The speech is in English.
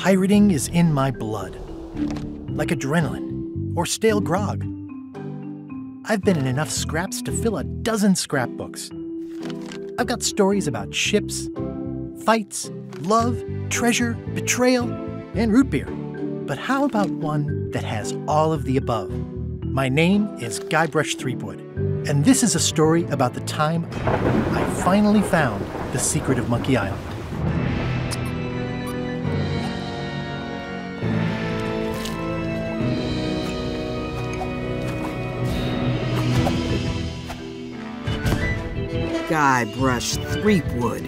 Pirating is in my blood, like adrenaline or stale grog. I've been in enough scraps to fill a dozen scrapbooks. I've got stories about ships, fights, love, treasure, betrayal, and root beer. But how about one that has all of the above? My name is Guybrush Threepwood, and this is a story about the time I finally found the secret of Monkey Island. Guybrush Threepwood.